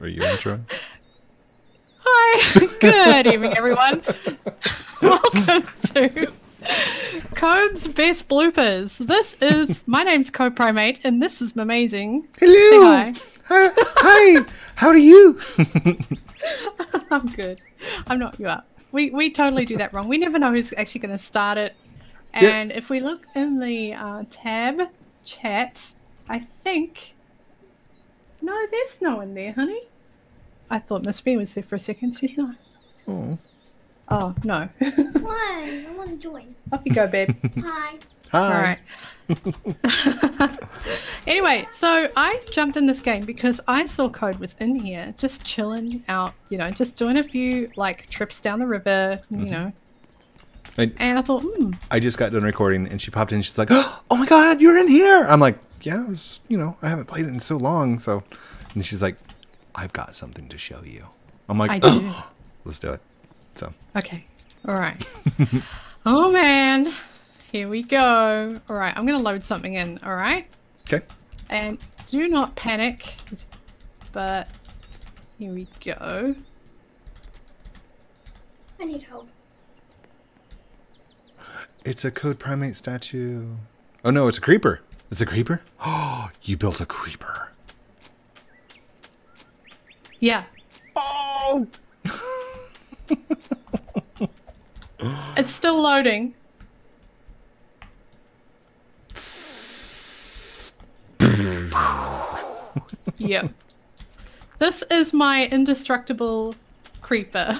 Are you intro? Hi. Good evening, everyone. Welcome to Code's Best Bloopers. This is my name's Code Primate, and this is Amazing. Hello. Say hi. Hi. How are you? I'm good. I'm not. You are. We totally do that wrong. We never know who's actually going to start it. And yep. If we look in the tab chat, I think. No, there's no one there, honey. I thought Miss B was there for a second. She's not. Oh. Oh, no. Why? I want to join. Off you go, babe. Hi. Hi. All right. Anyway, so I jumped in this game because I saw Code was in here, just chilling out, you know, just doing a few, like, trips down the river, you know. And I thought, I just got done recording, and she popped in, and she's like, oh my god, you're in here! I'm like, yeah, it was just, you know, I haven't played it in so long, so... And she's like, I've got something to show you. I'm like, let's do it. So. Okay. All right. Oh, man. Here we go. All right. I'm going to load something in. All right. Okay. And do not panic. But here we go. I need help. It's a Code Primate statue. Oh, no. It's a creeper. It's a creeper? Oh, you built a creeper. Yeah. Oh! It's still loading. Yep. This is my indestructible creeper.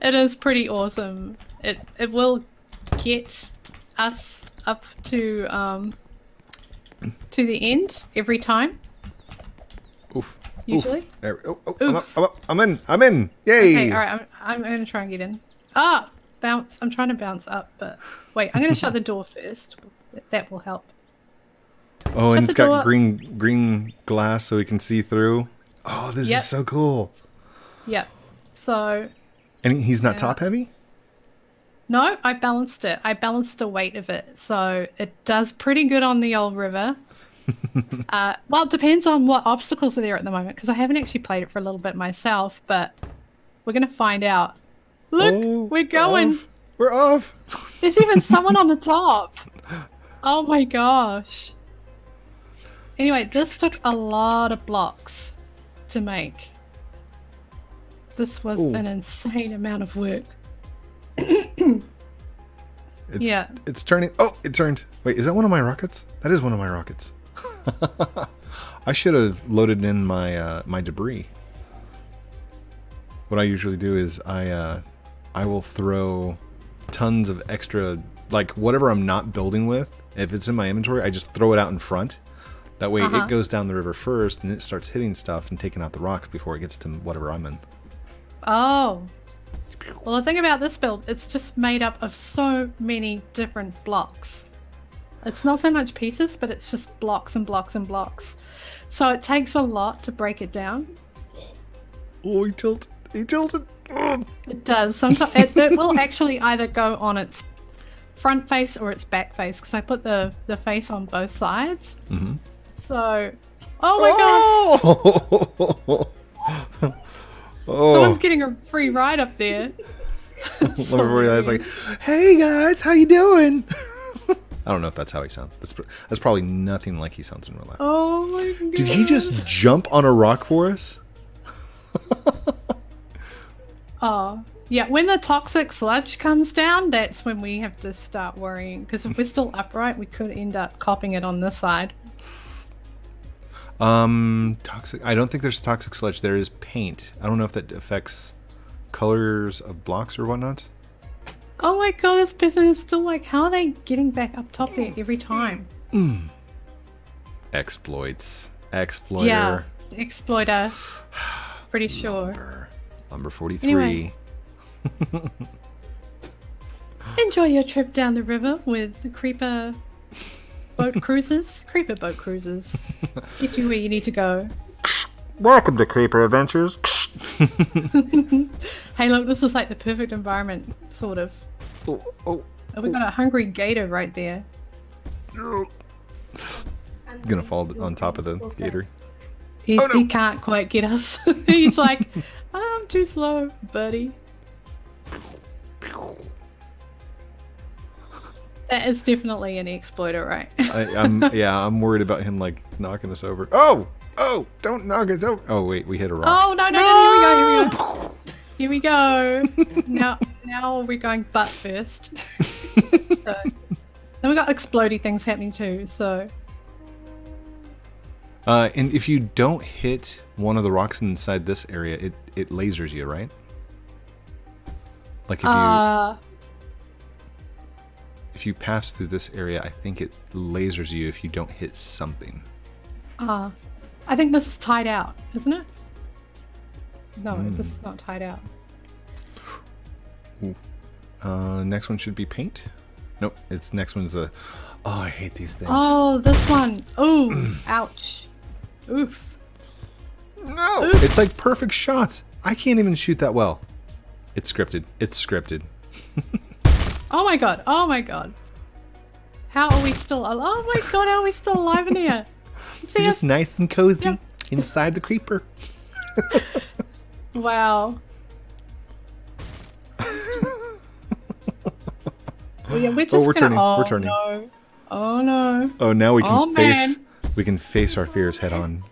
It is pretty awesome. It will get us up to the end every time. Oof. Usually. Oof. There we go. Oh, I'm in. Yay. Okay, all right. I'm going to try and get in. Ah, bounce. I'm trying to bounce up, but wait, I'm going to shut the door first. That will help. Oh, shut and it's got door. green glass so we can see through. Oh, this is so cool. Yep. So. And he's not top heavy? No, I balanced it. I balanced the weight of it. So it does pretty good on the old river. Well, it depends on what obstacles are there at the moment, because I haven't actually played it for a little bit myself, but we're going to find out. Look, we're going. Off. We're off. There's even someone on the top. Oh, my gosh. Anyway, this took a lot of blocks to make. This was an insane amount of work. It's turning. Oh, it turned. Wait, is that one of my rockets? That is one of my rockets. I should have loaded in my my debris. What I usually do is I will throw tons of extra, like whatever I'm not building with. If it's in my inventory, I just throw it out in front. That way it goes down the river first and it starts hitting stuff and taking out the rocks before it gets to whatever I'm in. Oh. Well, the thing about this build, it's just made up of so many different blocks. It's not so much pieces, but it's just blocks and blocks and blocks. So it takes a lot to break it down. Oh, he tilted. He tilted. It does. Sometimes it will actually either go on its front face or its back face, because I put the face on both sides. So, oh my god. Oh. Someone's getting a free ride up there. Lumber Boy's like, hey guys, how you doing? I don't know if that's how he sounds. That's probably nothing like he sounds in real life. Oh my god. Did he just jump on a rock for us? Oh, yeah. When the toxic sludge comes down, that's when we have to start worrying. Because if we're still upright, we could end up copping it on this side. Toxic. I don't think there's toxic sludge. There is paint. I don't know if that affects colors of blocks or whatnot. Oh my god, this person is still like, how are they getting back up top there every time? Exploits. Exploiter. Yeah, exploiter. Pretty sure. Lumber 43. Anyway. Enjoy your trip down the river with the creeper boat cruises. Creeper boat cruises. Get you where you need to go. Welcome to Creeper Adventures. Hey, look, this is like the perfect environment, sort of. Oh, we got a hungry gator right there. I'm gonna fall on top of the gator. He's, oh, no. He can't quite get us. He's like, I'm too slow, buddy. That is definitely an exploiter, right? I'm worried about him like knocking us over. Oh, oh, don't knock us over. Oh wait, we hit a rock. Oh no, no, no, no, here we go, here we go. Now we're going butt first. So, then we got explodey things happening too. So. And if you don't hit one of the rocks inside this area, it lasers you, right? Like if you pass through this area, I think it lasers you if you don't hit something. I think this is tied out, isn't it? No, this is not tied out. Ooh. Next one should be paint. Nope, it's next one's the. Oh, I hate these things. Oh, this one. Oh, ouch. Oof. No, oof. It's like perfect shots. I can't even shoot that well. It's scripted. It's scripted. Oh my god. Oh my god. How are we still alive? Oh my god, how are we still alive in here? See, just nice and cozy inside the creeper. Wow. Well, yeah, we're just we're turning. No. Oh no. Oh, now we can face our fears head on.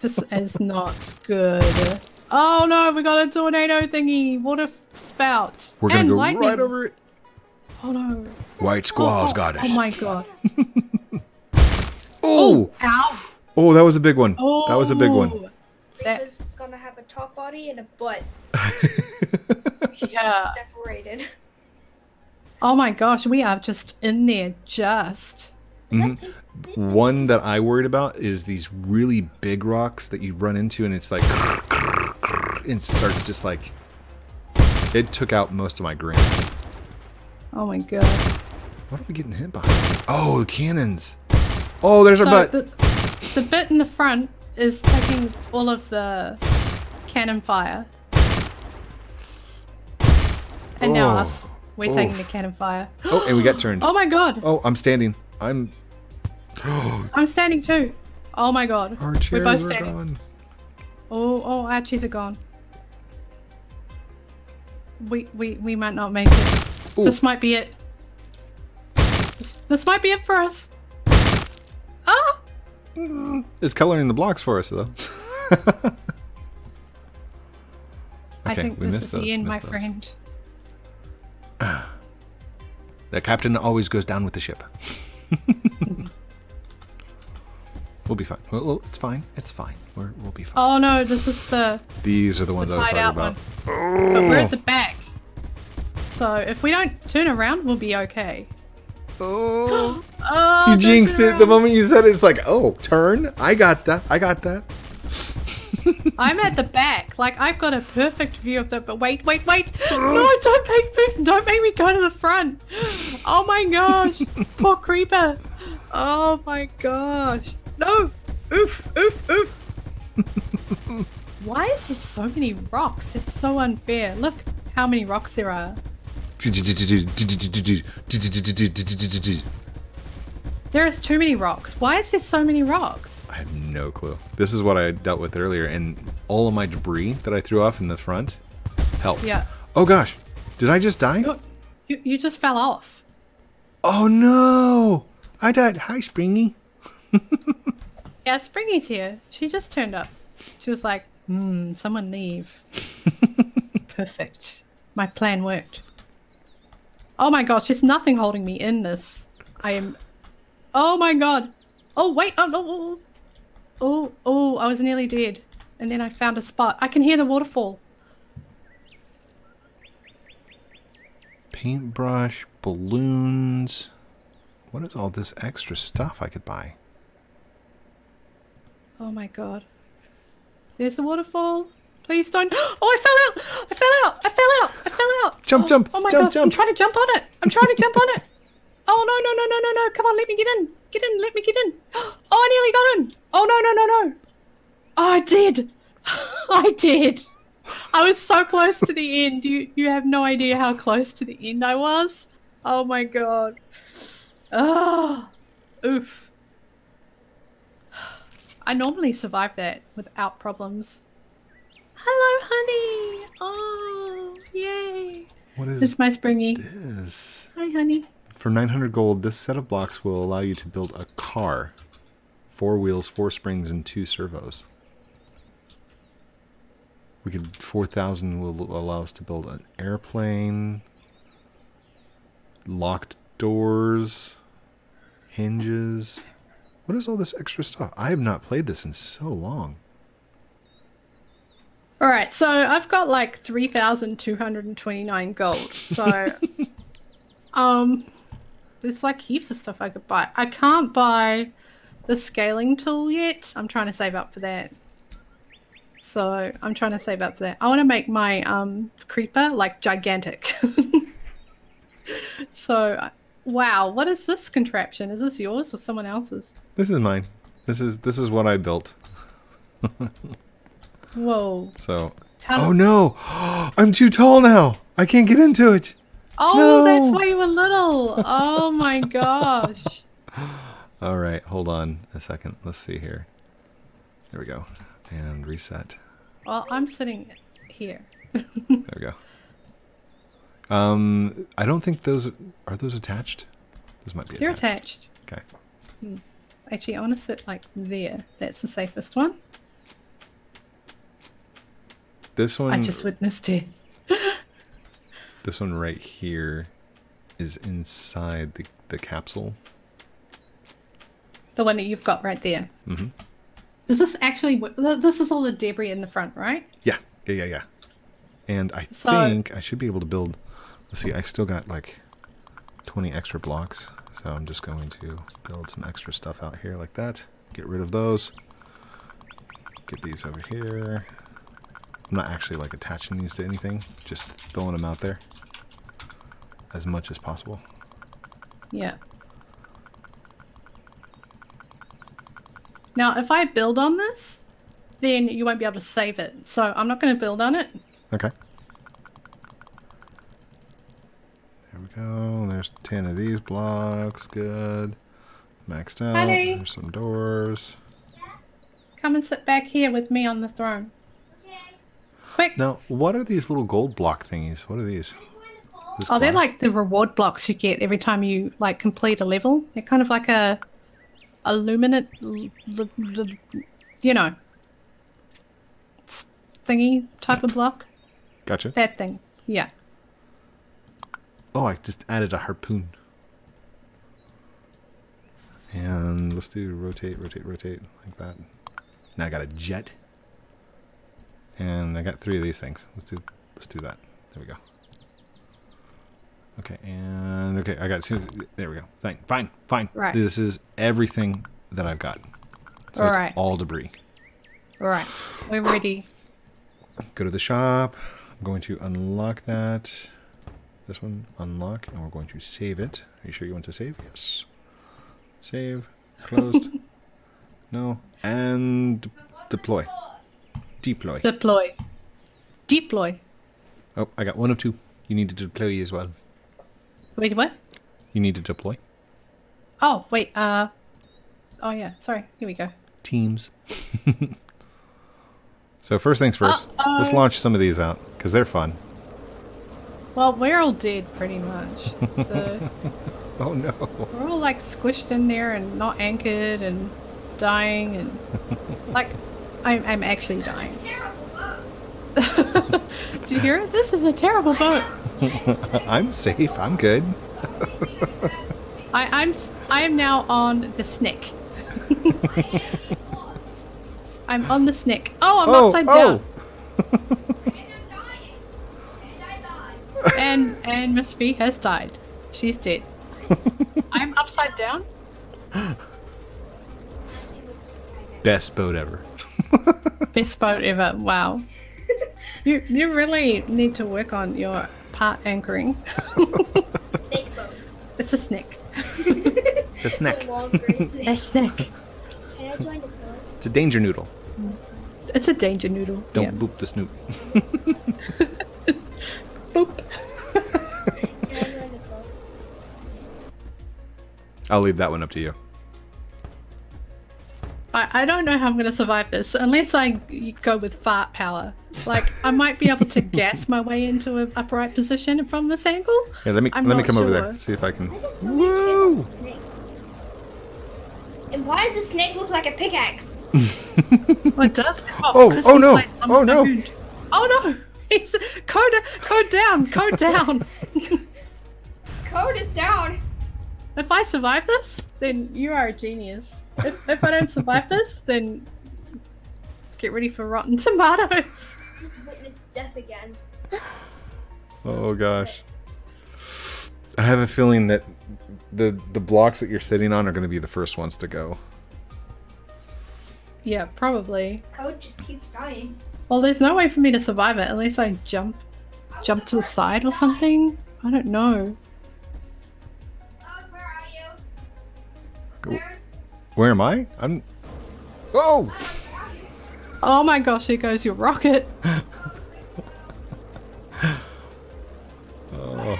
This is not good. Oh no, we got a tornado thingy. Water spout. We're gonna go lightning. Right over it. Oh no. White squall's got us. Oh my god. Oh. Ow. Oh, that was a big one. Oh. That was a big one. That's gonna have a top body and a butt. Yeah. Separated. Oh my gosh, we are just in there, just. Mm-hmm. One that I worried about is these really big rocks that you run into, and it's like, and starts just like. It took out most of my green. Oh my god. What are we getting hit by? Oh, the cannons. Oh, there's our butt. The bit in the front is taking all of the cannon fire, and now us. We're taking the cannon fire. Oh, and we got turned. Oh my god. Oh, I'm standing. I'm standing too. Oh my god. Our chairs are standing. Gone. Oh, our chairs are gone. We might not make it. Ooh. This might be it. This might be it for us. Ah! It's coloring the blocks for us though. Okay, I think we missed those. The end, my friend. The captain always goes down with the ship. We'll be fine. Well, it's fine. It's fine. We'll be fine. Oh no, this is the. These are the ones I was talking about. Oh. But we're at the back, so if we don't turn around, we'll be okay. Oh! Oh, you jinxed it. The moment you said it, it's like, oh, turn. I got that. I got that. I'm at the back, like I've got a perfect view of the. But wait, wait, wait! No, don't make me go to the front. Oh my gosh, poor creeper. Oh my gosh, no! Oof, oof, oof. Why is there so many rocks? It's so unfair. Look how many rocks there are. There is too many rocks. Why is there so many rocks? I have no clue. This is what I dealt with earlier, and all of my debris that I threw off in the front helped. Yeah. Oh gosh, did I just die? You just fell off. Oh no! I died. Hi, Springy. Yeah, Springy's here. She just turned up. She was like, someone leave. Perfect. My plan worked. Oh my gosh, there's nothing holding me in this. I am. Oh my god. Oh wait. Oh no. Oh. Oh, I was nearly dead. And then I found a spot. I can hear the waterfall. Paintbrush, balloons. What is all this extra stuff I could buy? Oh my god. There's the waterfall. Please don't. Oh, I fell out! I fell out! I fell out! I fell out! Jump, jump, oh my jump, god. Jump. I'm trying to jump on it. I'm trying to jump on it. Oh no, no, no, no, no, no. Come on, let me get in. Get in, let me get in. Oh, I nearly got in. Oh no, no, no, no. Oh, I did. I did. I was so close to the end. You have no idea how close to the end I was. Oh my god. Oh, oof. I normally survive that without problems. Hello, honey. Oh, yay. What is this, my springy? This? Hi, honey. For 900 gold, this set of blocks will allow you to build a car. 4 wheels, 4 springs, and 2 servos. We could 4,000 will allow us to build an airplane. Locked doors, hinges. What is all this extra stuff? I have not played this in so long. All right, so I've got like 3,229 gold. So, there's like heaps of stuff I could buy. I can't buy the scaling tool yet. I'm trying to save up for that. So I'm trying to save up for that. I want to make my creeper like gigantic. So, wow, what is this contraption? Is this yours or someone else's? This is mine. This is what I built. Whoa. So, oh no, I'm too tall now. I can't get into it. Oh, no. That's why you were little. Oh my gosh. All right, hold on a second. Let's see here. There we go. And reset. Well, I'm sitting here. There we go. I don't think those are those attached. Those might be. They're attached. Okay. Hmm. Actually, I want to sit like there. That's the safest one. This one. I just witnessed it. This one right here is inside the capsule. The one that you've got right there. Mm-hmm. Is this actually? This is all the debris in the front, right? Yeah. Yeah. Yeah. Yeah. And I think I should be able to build. Let's see, I still got like 20 extra blocks, so I'm just going to build some extra stuff out here like that. Get rid of those. Get these over here. I'm not actually like attaching these to anything, just throwing them out there as much as possible. Yeah. Now, if I build on this, then you won't be able to save it. So I'm not going to build on it. Okay. There we go. There's 10 of these blocks. Good. Maxed out. Honey. There's some doors. Come and sit back here with me on the throne. Okay. Quick. Now, what are these little gold block thingies? What are these? Oh, they're like the reward blocks you get every time you like complete a level. They're kind of like a luminate, you know, thingy type of block. Gotcha. That thing. Yeah. Oh, I just added a harpoon. And let's do rotate, rotate, rotate like that. Now I got a jet. And I got 3 of these things. Let's do that. There we go. Okay, and okay, I got 2. There we go. Fine. Right. This is everything that I've got. So all it's right. All debris. All right. We're ready. Go to the shop. I'm going to unlock that. This one, unlock, and we're going to save it. Are you sure you want to save? Yes. Save. Closed. No. And deploy. Deploy. Deploy. Deploy. Oh, I got 1 of 2. You need to deploy as well. Wait, what? You need to deploy. Oh, wait. Oh, yeah. Sorry. Here we go. Teams. So first things first, let's launch some of these out, because they're fun. Well, we're all dead, pretty much. So oh no. We're all like squished in there and not anchored and dying and like, I'm actually dying. It's a terrible boat. Did you hear it? This is a terrible boat. I'm safe, I'm good. I am now on the snake. I'm on the snake. Oh, I'm upside down. And Miss V has died. She's dead. I'm upside down. Best boat ever. Best boat ever. Wow. You really need to work on your part anchoring. Snake boat. It's a snake. It's a snack. A snack. Can I join the boat? It's a danger noodle. It's a danger noodle. Don't boop the snoop. Boop. I'll leave that one up to you. I, I don't know how I'm going to survive this unless I go with fart power. Like, I might be able to gas my way into an upright position from this angle. Yeah, let me come over there. See if I can. Woo! And why does the snake look like a pickaxe? Well, it does. Oh no! Oh no! Oh no! It's code down. Code down. Code is down. If I survive this, then you are a genius. If I don't survive this, then get ready for rotten tomatoes. Just witness death again. Oh gosh. I have a feeling that the blocks that you're sitting on are going to be the first ones to go. Yeah, probably. Code just keeps dying. Well, there's no way for me to survive it unless I jump to the side or something. I don't know. Where am I? I'm. Oh! Oh my gosh! Here goes your rocket. Oh.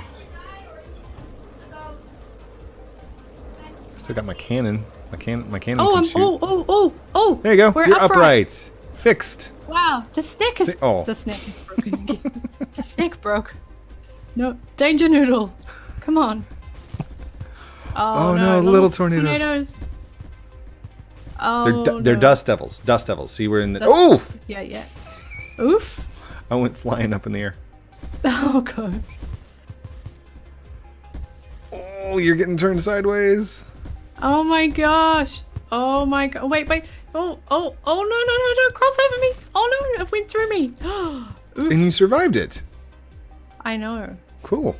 Still got my cannon. My cannon. Oh! Oh! There you go. We're upright. Fixed. Wow! The snake is. Oh. The snake is broken. The snake broke. No danger, noodle. Come on. Oh, oh no! Little tornadoes. Oh, they're dust devils. Dust devils. See, we're in the. Oof! Yeah, yeah. Oof! I went flying up in the air. Oh god. Oh, you're getting turned sideways. Oh my gosh! Oh my god! Wait, wait! Oh! No! Cross over me! Oh no! It went through me. Oof. And you survived it. I know. Cool.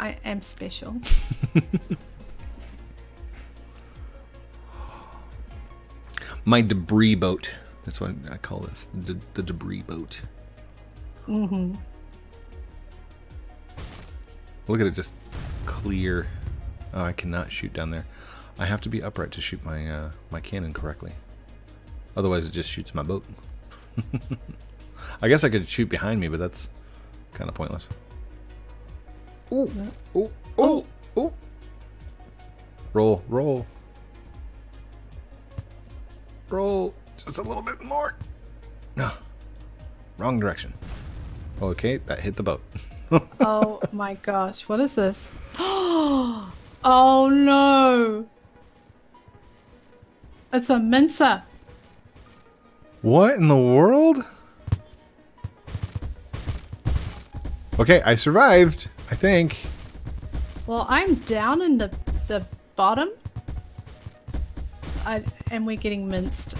I am special. My debris boat. That's what I call this. The debris boat. Mm-hmm. Look at it just clear. Oh, I cannot shoot down there. I have to be upright to shoot my my cannon correctly. Otherwise, it just shoots my boat. I guess I could shoot behind me, but that's kind of pointless. Ooh, ooh, ooh, ooh. Roll, roll. Roll just a little bit more. No, wrong direction. Okay, that hit the boat. Oh my gosh, what is this? Oh no, it's a mincer. What in the world? Okay, I survived, I think. Well, I'm down in the bottom. And we're getting minced.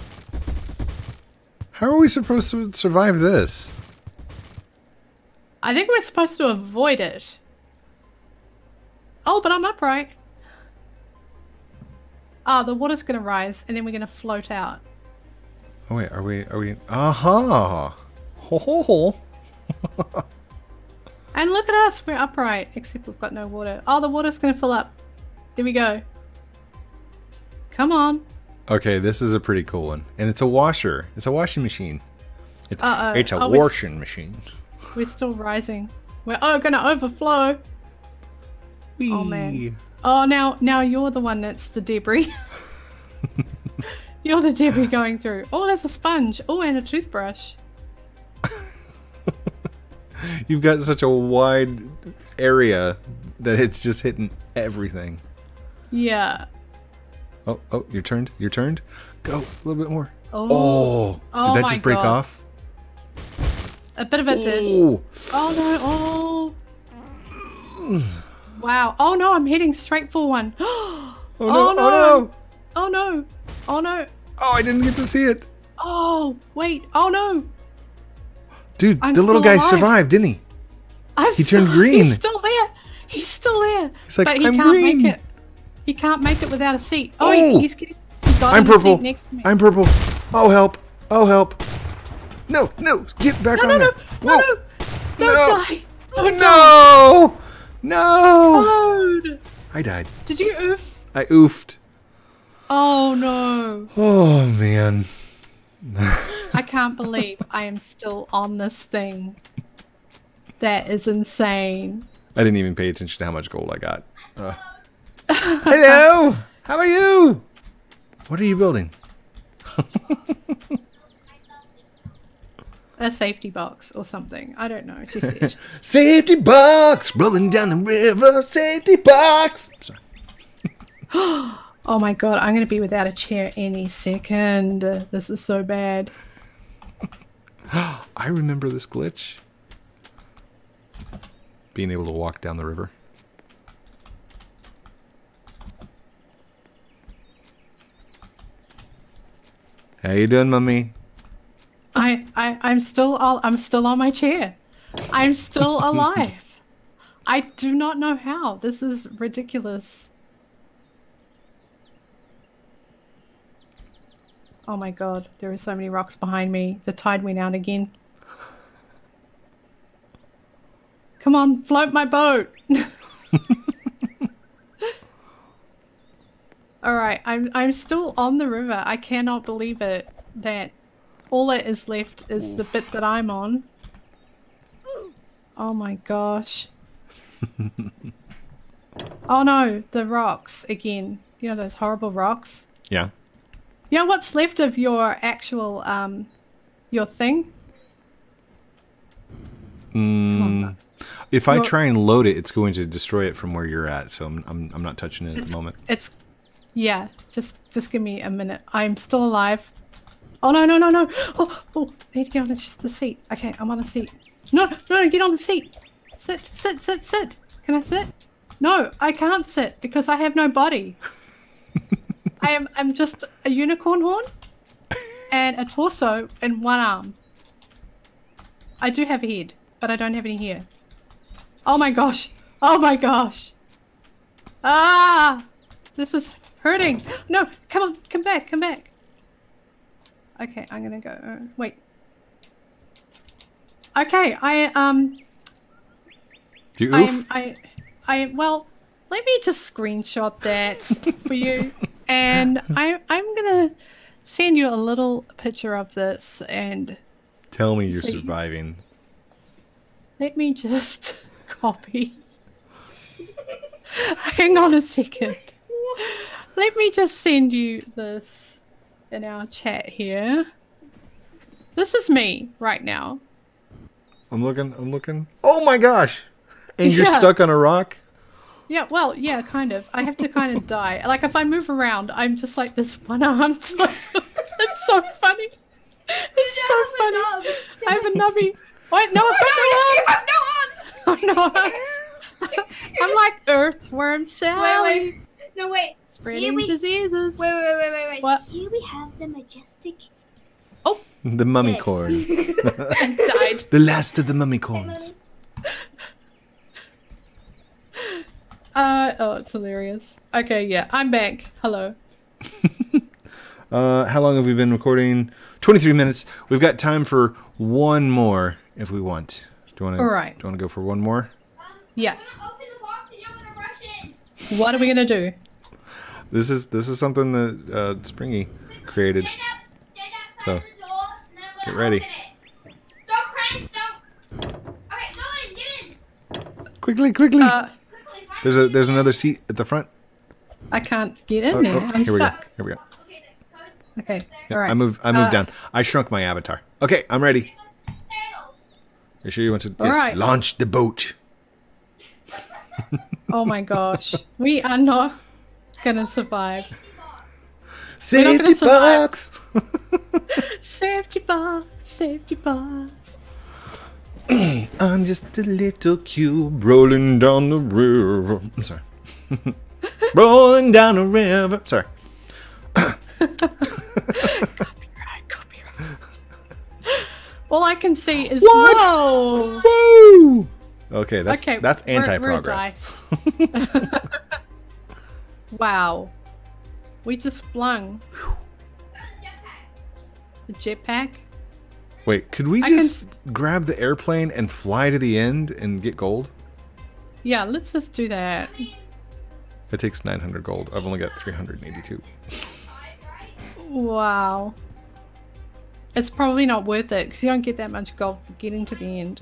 How are we supposed to survive this? I think we're supposed to avoid it. Oh, but I'm upright. Ah, oh, the water's gonna rise, and then we're gonna float out. Oh wait, are we? Aha! Ho ho ho! And look at us, we're upright, except we've got no water. Oh, the water's gonna fill up. There we go. Come on. Okay, this is a pretty cool one. And it's a washer. It's a washing machine. It's a washing machine. We're still rising. We're gonna overflow. Whee. Oh man. Oh now you're the one that's the debris. You're the debris going through. Oh, there's a sponge. Oh, and a toothbrush. You've got such a wide area that it's just hitting everything. Yeah. Oh, oh, you're turned. You're turned. Go a little bit more. Oh, oh did that just break off? A bit of it did. Oh, no. Oh. Wow. Oh, no. I'm heading straight for one. Oh, no. Oh, no. Oh, no. Oh, no. Oh, I didn't get to see it. Oh, wait. Oh, no. Dude, the little guy survived, didn't he? He turned green. He's still there. He's still there. He's like, I'm green. Make it. He can't make it without a seat. Oh, he's getting. I'm purple. Seat next to me. I'm purple. Oh help! Oh help! No, no, get back on there. No, no, no, don't die! Don't die. No! No! I died. Did you oof? I oofed. Oh no! Oh man! I can't believe I am still on this thing. That is insane. I didn't even pay attention to how much gold I got. Hello, how are you? What are you building? A safety box or something. I don't know. She said. Safety box! Rolling down the river. Safety box! Sorry. Oh my god, I'm going to be without a chair any second. This is so bad. I remember this glitch. Being able to walk down the river. How you doing, mummy? I'm still on my chair. I'm still alive. I do not know how. This is ridiculous. Oh my god, there are so many rocks behind me. The tide went out again. Come on, float my boat. All right, I'm still on the river. I cannot believe it that all that is left is the bit that I'm on. Oh my gosh. Oh no, the rocks again. You know those horrible rocks? Yeah. You know what's left of your actual, your thing? Come on, bud. If I try and load it, it's going to destroy it from where you're at. So I'm not touching it at the moment. It's, yeah, just give me a minute. I'm still alive. Oh, no, no, no, no. Oh, oh, I need to get on the seat. Okay, I'm on the seat. No, no, get on the seat. Sit, sit, sit, sit. Can I sit? No, I can't sit because I have no body. I'm just a unicorn horn and a torso and one arm. I do have a head, but I don't have any hair. Oh my gosh. Oh my gosh. Ah, this is hurting. No, come on, come back, come back. Okay, I'm gonna go. Wait. Okay, do you oof? Well, let me just screenshot that for you, and I'm gonna send you a little picture of this and. Tell me you're surviving. Let me just copy. Hang on a second. Let me just send you this. In our chat here. This is me right now. I'm looking. Oh my gosh! And yeah. You're stuck on a rock? Yeah, well, yeah, kind of. I have to kind of die. Like, if I move around, I'm just like this one-armed. It's so funny. It's so funny. I have a nubby. Wait, no, I've got no arms! No arms! I'm like earthworm Sally. Wait, wait. No, wait. Spreading diseases. Wait. What? Here we have the majestic... Oh! The mummy corn. And died. The last of the mummy corns. Oh, it's hilarious. Okay, yeah. I'm back. Hello. How long have we been recording? 23 minutes. We've got time for one more if we want. Do you want to go for one more? Yeah. I'm gonna open the box and you're gonna rush in. What are we gonna do? This is something that Springy created. Stand so get ready. Don't. Alright, go in, get in. Quickly. There's another seat at the front. I can't get in there. Oh, I'm stuck. Here we go. Okay. Yeah, all right. I moved down. I shrunk my avatar. Okay, I'm ready. You sure you want to launch the boat? Oh my gosh, we are not. Gonna survive. Safety box. Safety box. I'm just a little cube rolling down the river. I'm sorry. Rolling down the river. Sorry. Copyright. All I can see is what? Whoa. Whoa. Okay, that's anti-progress. Wow, we just flung the jetpack. Wait, could we just grab the airplane and fly to the end and get gold? Yeah, let's just do that. It takes 900 gold. I've only got 382. Wow, it's probably not worth it because you don't get that much gold for getting to the end.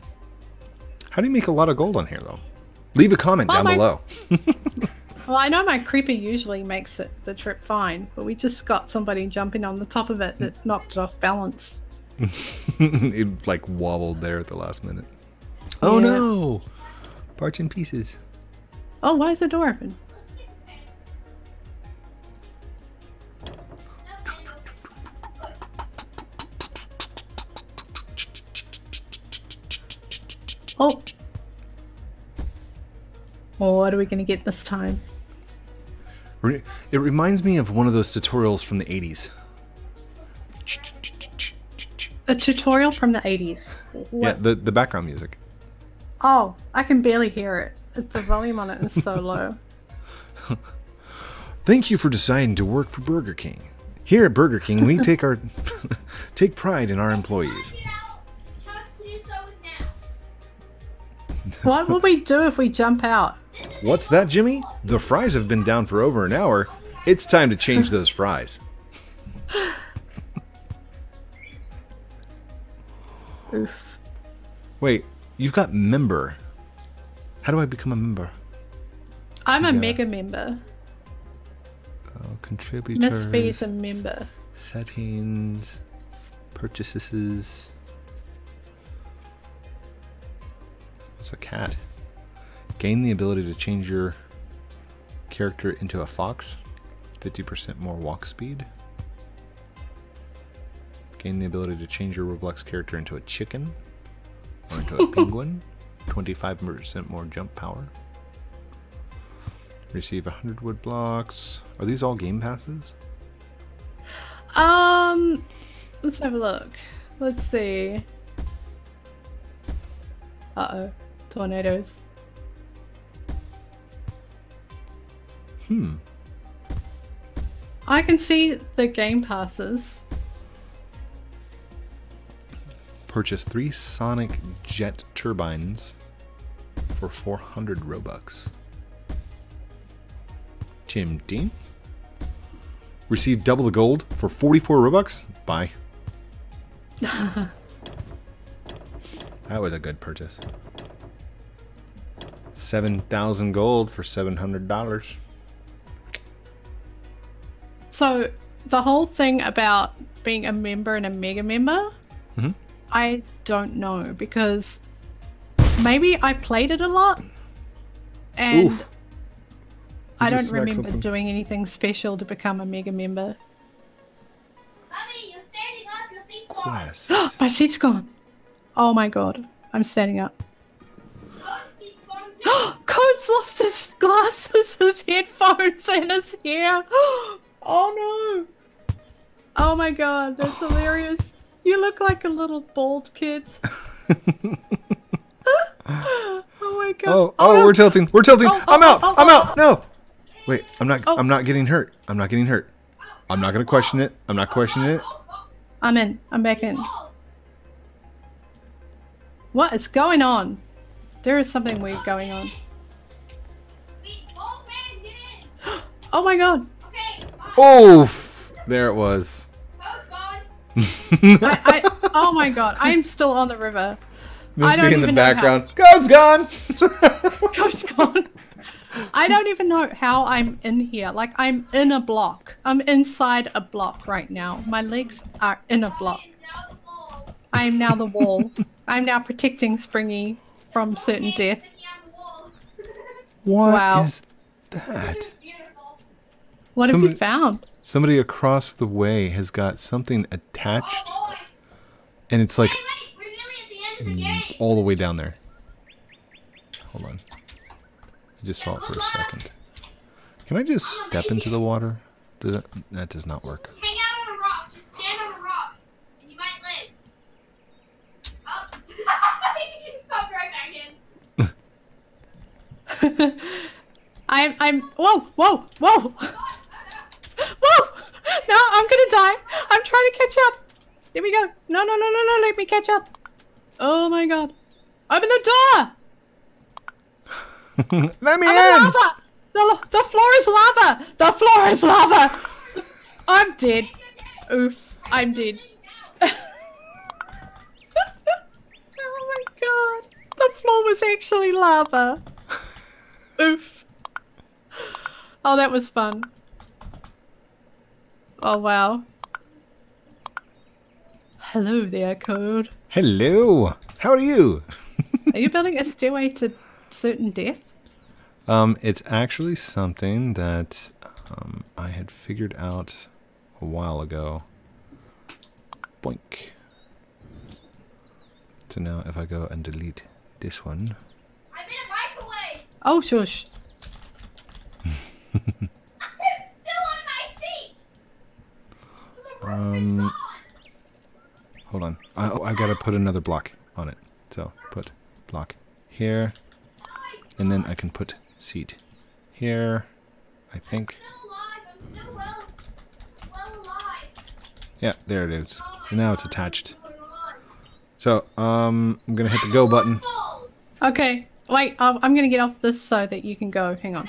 How do you make a lot of gold on here though? Leave a comment down below. Well, I know my creeper usually makes it the trip fine, but we just got somebody jumping on the top of it that knocked it off balance. It like wobbled there at the last minute. Oh yeah. No! Parts in pieces. Oh, why is the door open? Oh. Oh, what are we going to get this time? It reminds me of one of those tutorials from the 80s. A tutorial from the 80s? What? Yeah, the background music. Oh, I can barely hear it. The volume on it is so low. Thank you for deciding to work for Burger King. Here at Burger King, we take pride in our employees. What will we do if we jump out? What's that, Jimmy? The fries have been down for over an hour. It's time to change those fries. Oof. Wait, you've got member. How do I become a member? I'm a mega member. Oh, contributor. Miss B is a member. Settings. Purchases. It's a cat. Gain the ability to change your character into a fox. 50% more walk speed. Gain the ability to change your Roblox character into a chicken or into a penguin. 25% more jump power. Receive 100 wood blocks. Are these all game passes? Let's have a look. Let's see. Uh-oh. Tornadoes. Hmm. I can see the game passes. Purchase 3 sonic jet turbines for 400 Robux. Tim Dean. Receive double the gold for 44 Robux. Bye. That was a good purchase. 7,000 gold for $700. So the whole thing about being a member and a mega member, mm-hmm. I don't know, because maybe I played it a lot and I don't remember doing anything special to become a mega member. Mommy, you're standing up. Your seat's gone. My seat's gone. Oh my god, I'm standing up. Code's lost his glasses, his headphones, and his hair. Oh no. Oh my god, that's hilarious. You look like a little bald kid. Oh my god. Oh, we're tilting. We're tilting. I'm out. I'm out. No. Wait, I'm not getting hurt. I'm not getting hurt. I'm not going to question it. I'm not questioning it. I'm in. I'm back in. What is going on? There is something weird going on. Oh my god. Oh, there it was. Oh my god, I'm still on the river. This being in the background. Code's gone. Code's gone. I don't even know how I'm in here. Like, I'm in a block. I'm inside a block right now. My legs are in a block. I am now the wall. I'm now protecting Springy from certain death. What is that? What have you found? Somebody across the way has got something attached, and it's like all the way down there. Hold on. I just saw it for a second. Can I just step into the water? That does not work. Whoa, whoa, whoa, whoa! No, I'm gonna die. I'm trying to catch up. Here we go. No, no, no, no, no. Let me catch up. Oh my god! Open the door. Let me in. Lava. The floor is lava. The floor is lava. I'm dead. Oof. I'm dead. Oh my god! The floor was actually lava. Oof. Oh, that was fun. Oh, wow. Hello there, Code. Hello. How are you? Are you building a stairway to certain death? It's actually something that I had figured out a while ago. Boink. So now if I go and delete this one. I'm in a microwave! Oh, shush. I'm still on my seat! The roof is gone! Hold on. I've got to put another block on it. So put block here. And then I can put seat here, I think. I'm still alive. I'm still well alive. Yeah, there it is. Oh, now it's attached. So, I'm going to hit the go button. Okay, wait, I'm going to get off this so that you can go. Hang on.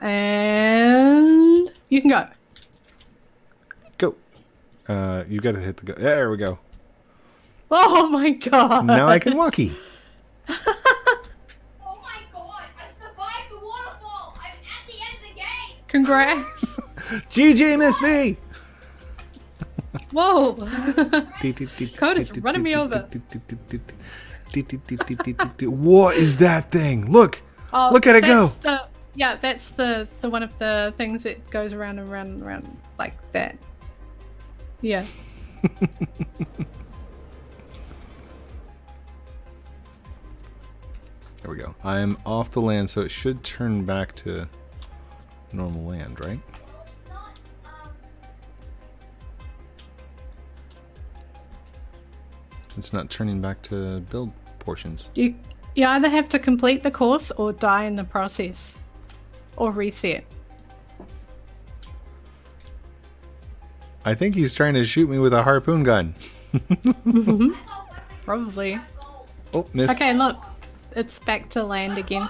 And you can go. Go. You got to hit the go. There we go. Oh my god. Now I can walkie. Congrats! GG, Miss V! Whoa! Code is running me over. What is that thing? Look! Oh, look at it go! Yeah, that's the one of the things that goes around and around and around like that. Yeah. There we go. I am off the land, so it should turn back to normal land, right? It's not turning back to build portions. You either have to complete the course or die in the process. Or reset. I think he's trying to shoot me with a harpoon gun. Mm-hmm. Probably. Oh, missed. Okay, look. It's back to land again.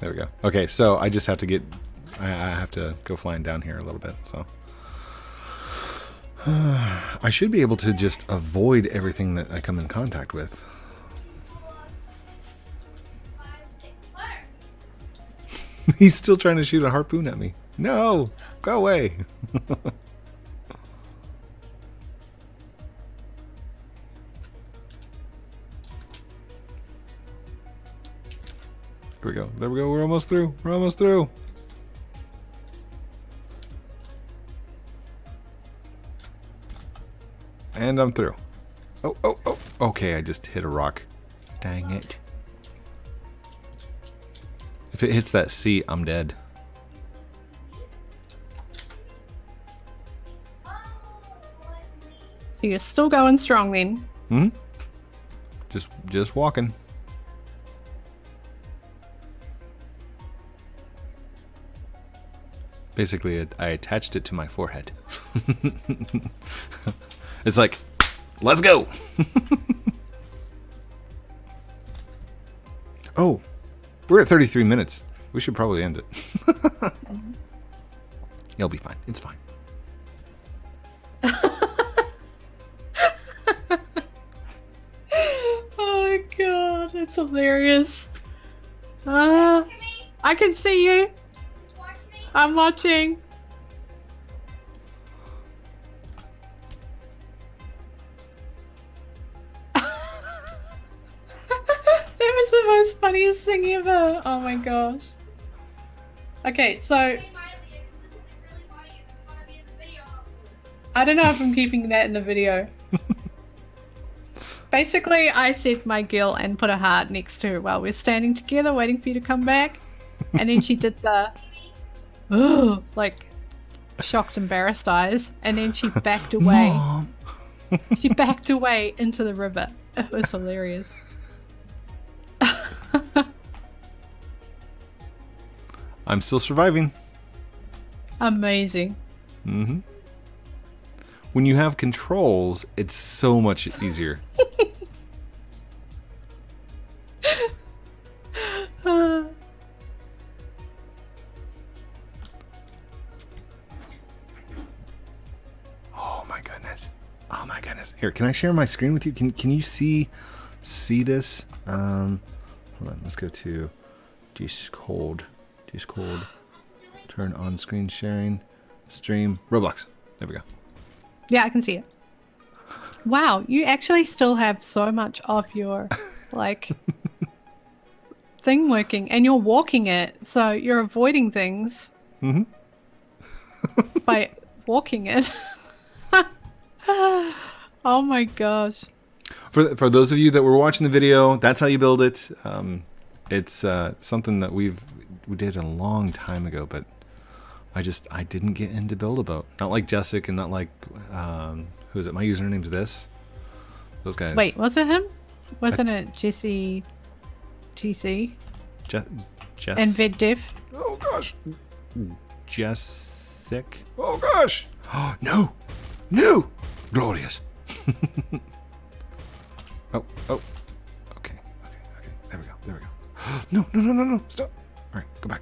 There we go. Okay, so I just have to get... I have to go flying down here a little bit, so I should be able to just avoid everything that I come in contact with. He's still trying to shoot a harpoon at me. No, go away. Here we go. There we go. We're almost through. We're almost through. And I'm through. Oh, oh, oh. Okay, I just hit a rock. Dang it. If it hits that C, I'm dead. So you're still going strong then. Hmm? Just walking. Basically, I attached it to my forehead. It's like, let's go. Oh, we're at 33 minutes. We should probably end it. It'll be fine. It's fine. Oh my god, that's hilarious. I can see you. Watch me. I'm watching. The most funniest thing ever. Oh my gosh. Okay, so I don't know if I'm keeping that in the video. Basically, I said my girl and put a heart next to her while we're standing together waiting for you to come back, and then she did the oh, like shocked embarrassed eyes, and then she backed away. Mom. She backed away into the river. It was hilarious. I'm still surviving. Amazing. Mm-hmm. When you have controls, it's so much easier. Oh my goodness. Oh my goodness. Here, can I share my screen with you? Can you see this? Hold on, let's go to Discord. Turn on screen sharing. Stream. Roblox. There we go. Yeah, I can see it. Wow, you actually still have so much of your, like, thing working. And you're walking it, so you're avoiding things by walking it. Oh my gosh. For those of you that were watching the video, that's how you build it. It's something that we did a long time ago, but I didn't get into Build-A-Boat. Not like Jessica and not like, who is it? My username's this. Those guys. Wait, was it him? Wasn't it Jesse TC? Jess. And VidDev. Oh gosh. Jessic. Oh gosh. Oh, no. No. Glorious. Oh. Okay. There we go. No. Stop. All right, go back.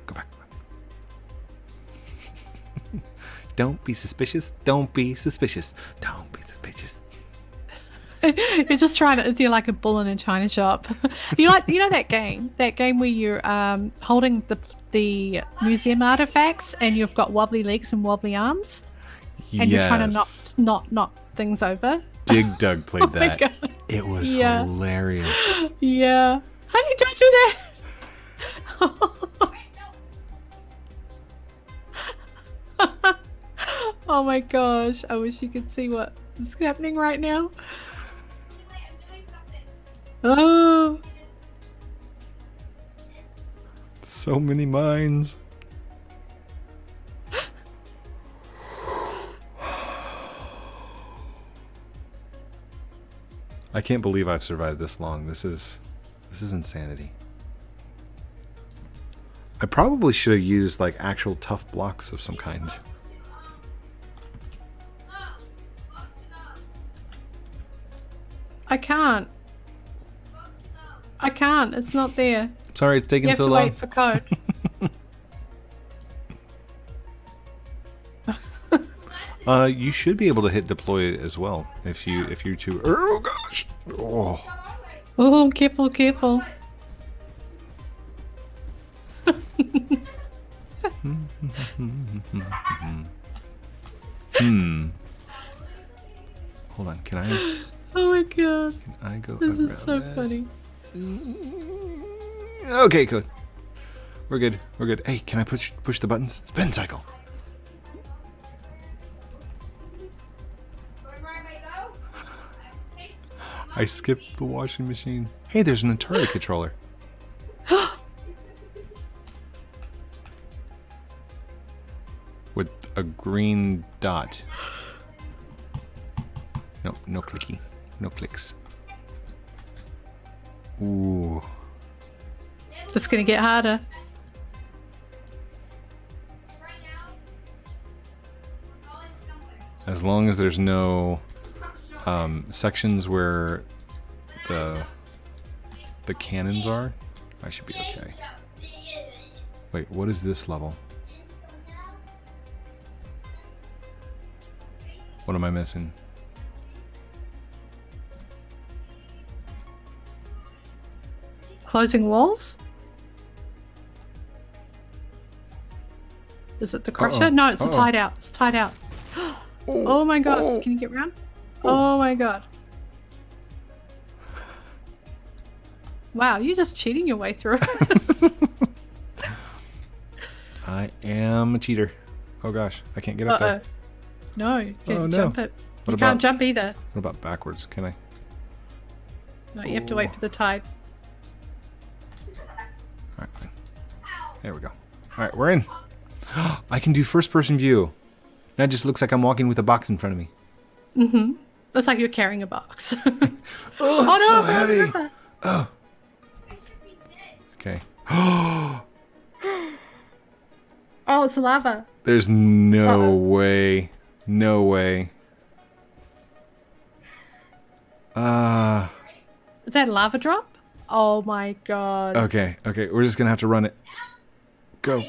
Don't be suspicious. You're just trying to do like a bull in a china shop. you know that game where you're holding the museum artifacts and you've got wobbly legs and wobbly arms, and you're trying to not things over. Dig Dug played that. It was hilarious. Yeah. How do you don't do that? Oh my gosh, I wish you could see what is happening right now. Oh, so many mines. I can't believe I've survived this long. This is insanity. I probably should have used like actual tough blocks of some kind. I can't. It's not there. Sorry, it's taking so long. You have to wait for code. You should be able to hit deploy as well if you two. Oh gosh! Oh, careful. Hold on. Can I? Oh my god! Can I go around this? Is so funny. Okay, good. We're good. Hey, can I push the buttons? Spin cycle. I skipped the washing machine. Hey, there's an Atari controller. With a green dot. Nope, no clicky. No clicks. Ooh. It's gonna get harder. As long as there's no sections where the cannons are, I should be okay. Wait, what is this level? What am I missing? Closing walls? Is it the crusher? Uh-oh. No, it's the tied out. It's tied out. Oh my god. Oh. Can you get round? Oh my god. Wow, you're just cheating your way through. I am a cheater. Oh gosh, I can't get up there. No, you can't jump it. You can't jump either. What about backwards? Can I? No, you have to wait for the tide. Alright, fine. There we go. Alright, we're in. I can do first person view. Now it just looks like I'm walking with a box in front of me. Looks like you're carrying a box. Oh, no, so heavy. Oh. Okay. Oh, it's lava. There's no way. No way. Is that a lava drop? Oh my god. Okay. We're just gonna have to run it. Go.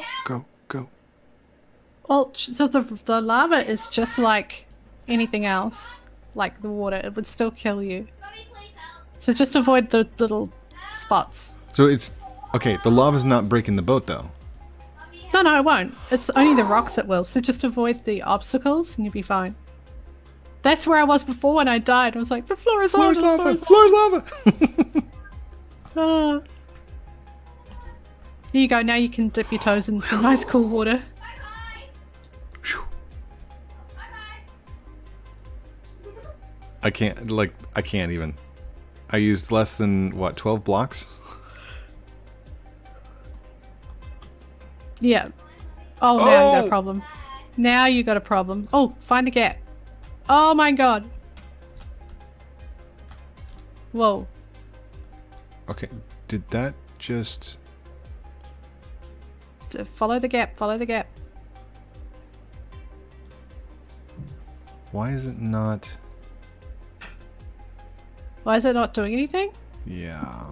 Well, so the lava is just like anything else, like the water. It would still kill you. So just avoid the little spots. So it's okay. The lava's not breaking the boat though. No, No, it won't. It's only the rocks that will. So just avoid the obstacles and you'll be fine. That's where I was before when I died. I was like, the floor is lava. The floor is lava. Oh. There you go. Now you can dip your toes in some nice cool water. I can't, like, I can't even. I used less than, what, 12 blocks? Yeah. Oh, now you got a problem. Now you got a problem. Oh, find a gap. Oh my god. Whoa. Okay, did that just... Follow the gap, follow the gap. Why is it not... Why is it not doing anything? Yeah.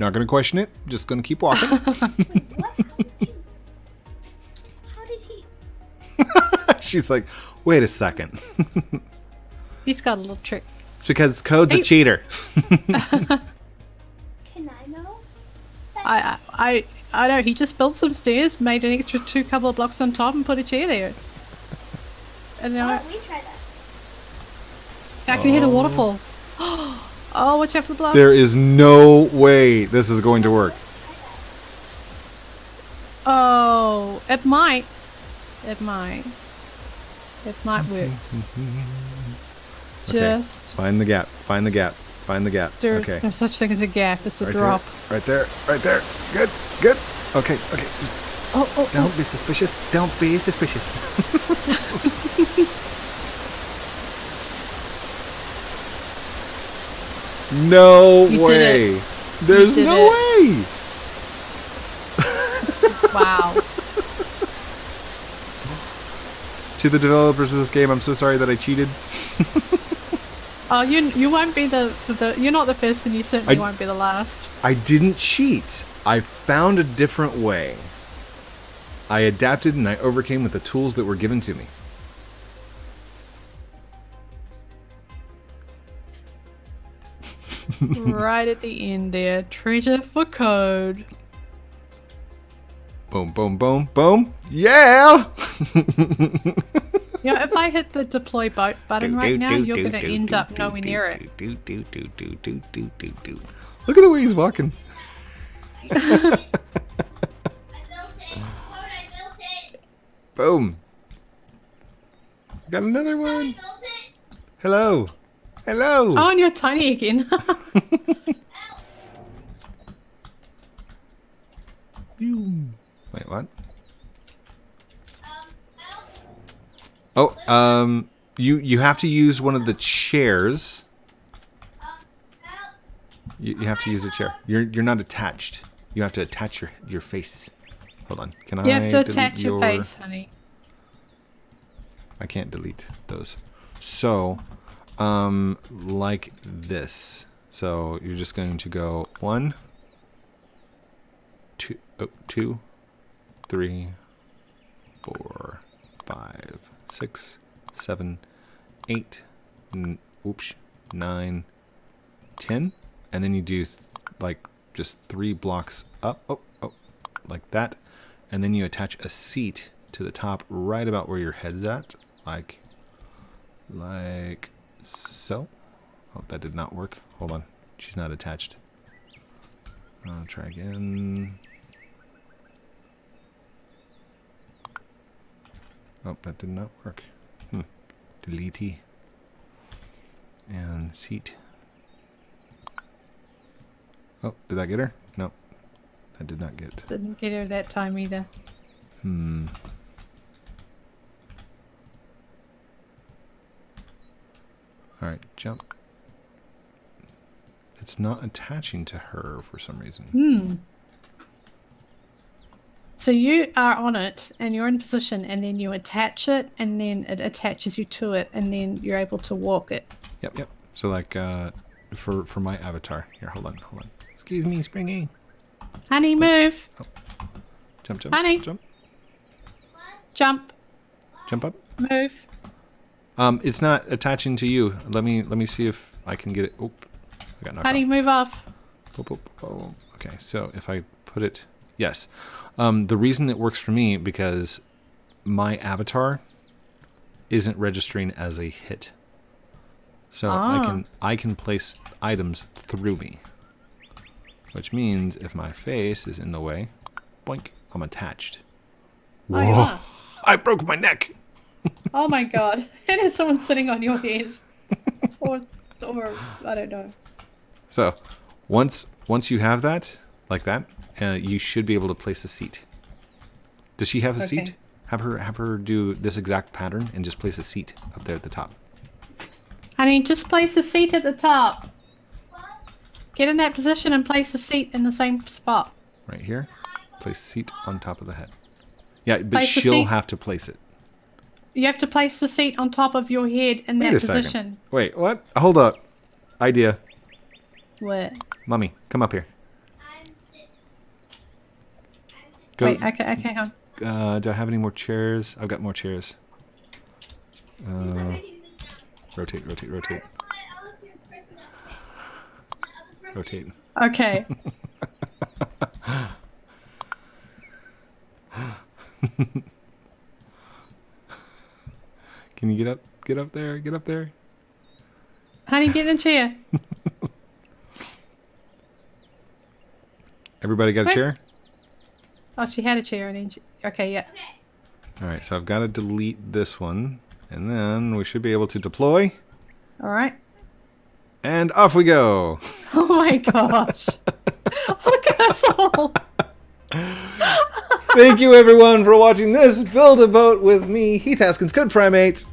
Not gonna question it. Just gonna keep walking. Wait, what? How did he? She's like, wait a second. He's got a little trick. It's because Code's a cheater. Can I know? I know. He just built some stairs, made an extra couple of blocks on top, and put a chair there. And now why don't we try that? I can hit a waterfall. Oh, watch out for the blocks. There is no way this is going to work. Oh, it might. It might. It might work. Just find the gap. Find the gap. Find the gap. Okay. There's such thing as a gap. It's a drop. Right there. Right there. Good. Good. Okay. Okay. Just don't be suspicious. Don't be suspicious. No way! There's no way! Wow. To the developers of this game, I'm so sorry that I cheated. Oh, you won't be the you're not the first, and you certainly won't be the last. I didn't cheat. I found a different way. I adapted and I overcame with the tools that were given to me. Right at the end there. Treasure for Code. Boom, boom, boom, boom. Yeah! Yeah, if I hit the deploy boat button right now, you're going to end up nowhere near it. Look at the way he's walking. I built it. I built it. Boom. Got another one. Hello. Hello! Oh, and you're tiny again. Wait, what? Oh, you have to use one of the chairs. You have to use a chair. You're not attached. You have to attach your face. Hold on. Can I? You have to attach your face, honey. I can't delete those. So. Like this. So you're just going to go 1, 2, 3, 4, 5, 6, 7, 8, 9, 10, and then you do like just 3 blocks up, like that, and then you attach a seat to the top, right about where your head's at, like. So, oh, that did not work. Hold on, she's not attached. I'll try again. Oh, that did not work. Delete and seat. Oh, did that get her? No, that did not get. Didn't get her that time either. All right, jump. It's not attaching to her for some reason. So you are on it, and you're in position, and then you attach it, and then it attaches you to it, and then you're able to walk it. Yep, yep. So like for my avatar. Here, hold on. Excuse me, Springy. Honey, move. Oh. Jump. Honey. Jump. Jump up. Move. It's not attaching to you. Let me see if I can get it. Oh, I got knocked off. Honey, move off. Okay, so if I put it? Yes. The reason it works for me, because my avatar isn't registering as a hit. So I can place items through me. Which means if my face is in the way, boink, I'm attached. Whoa. Oh, yeah. I broke my neck. Oh my god. And it's someone sitting on your head. Or I don't know. So once you have that, like that, you should be able to place a seat. Does she have a seat? Have her do this exact pattern and just place a seat up there at the top. Honey, just place a seat at the top. Get in that position and place a seat in the same spot. Right here. Place a seat on top of the head. Yeah, but she'll have to place it. You have to place the seat on top of your head in that position. Wait a second. Wait, what? Hold up. Idea. What? Mommy, come up here. Go. Wait, okay, hang on. Do I have any more chairs? I've got more chairs. Rotate. Rotate. Okay. Can you get up there? Honey, get in the chair. Everybody got a chair? Oh, she had a chair. And okay, yeah. All right, so I've got to delete this one. And then we should be able to deploy. All right. And off we go. Oh, my gosh. Look at us all. Thank you, everyone, for watching this Build-A-Boat with me, Heath Haskins, Code Primate.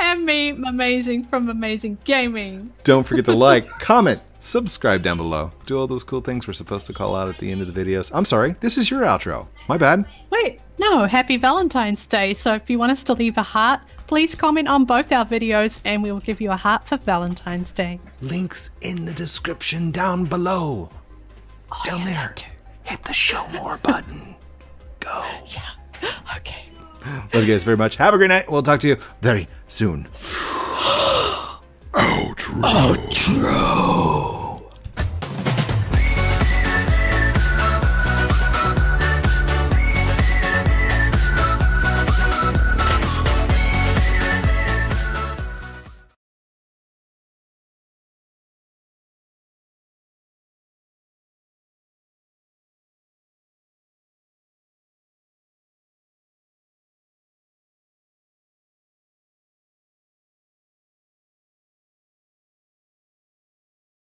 And me, Amazing, from Amazing Gaming. Don't forget to like, comment, subscribe down below. Do all those cool things we're supposed to call out at the end of the videos. I'm sorry, this is your outro. My bad. Wait, no, happy Valentine's Day. So if you want us to leave a heart, please comment on both our videos and we will give you a heart for Valentine's Day. Links in the description down below. Oh, down there. Hit the show more button. Go. Yeah, okay. Love you guys very much. Have a great night. We'll talk to you very soon. Outro.